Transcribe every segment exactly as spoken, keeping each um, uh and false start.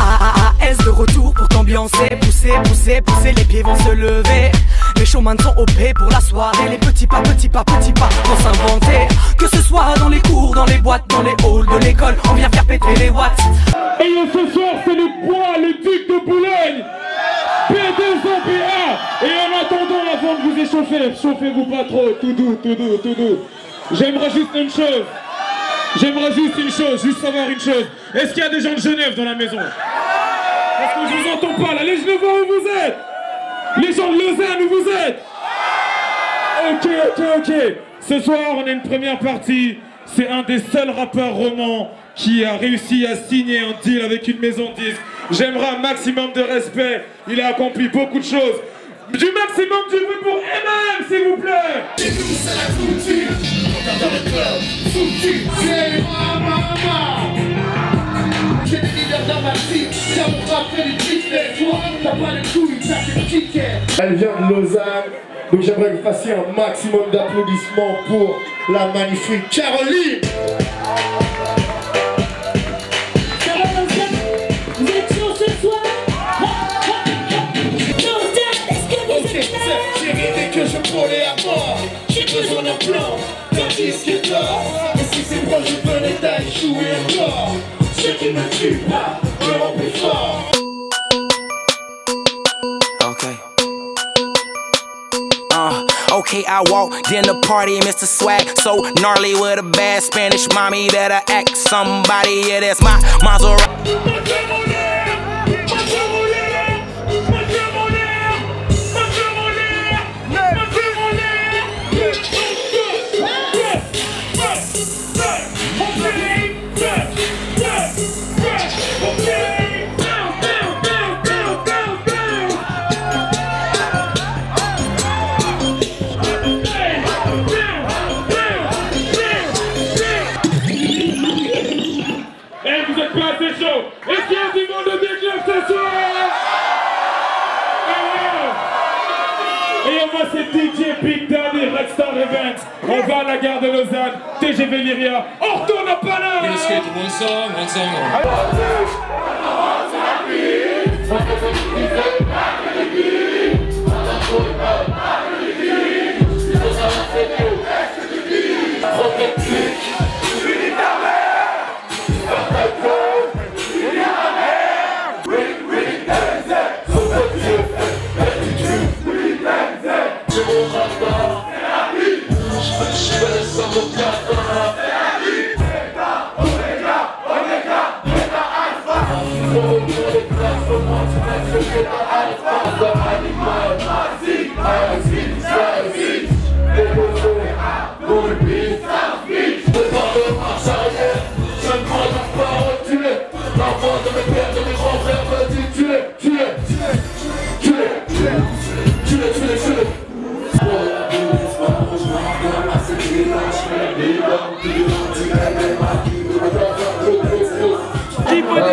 A A S de retour pour t'ambiancer, pousser, pousser, pousser, les pieds vont se lever. Les showman sont O P pour la soirée, les petits pas, petits pas, petits pas vont s'inventer. Que ce soit dans les cours, dans les boîtes, dans les halls de l'école, on vient faire péter les watts. Et ce soir c'est le poids, le duc de Boulogne, P deux O P A. Et en attendant, avant de vous échauffer, chauffez-vous pas trop, tout doux, tout doux, tout doux. J'aimerais juste une chose, j'aimerais juste une chose, juste savoir une chose. Est-ce qu'il y a des gens de Genève dans la maison? Parce que je vous entends pas, là, les Genevois où vous êtes? Les gens de Lausanne où vous êtes? Ok, ok, ok. Ce soir on a une première partie, c'est un des seuls rappeurs romans qui a réussi à signer un deal avec une maison de disques. J'aimerais un maximum de respect, il a accompli beaucoup de choses. Du maximum du bruit pour M A M s'il vous plaît. Et nous c'est la foutue, on va dans le club, foutue, c'est ma maman. J'ai des leaders dans ma vie, ça me rappelle les titres, mais toi t'as pas les couilles, t'as les tickets. Elle vient de Lausanne, donc j'aimerais que vous fassiez un maximum d'applaudissements pour la magnifique Caroline. J'ai besoin d'un plan, d'un disque d'or. Et si c'est moi je veux les tailles jouer encore. Ceux qui ne tuent pas, je remplis fort. Ok. Uh, okay, I walked in the party, Mister Swag, so gnarly with a bad Spanish mommy that I act somebody, yeah, that's my Maserati. C'est D J Big Daddy, Red Star Events. On va à la gare de Lausanne, T G V Lyria. On retourne à Paname. Je vais faire des sous, je vais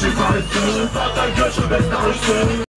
je vais faire ta gueule, je baisse dans le feu.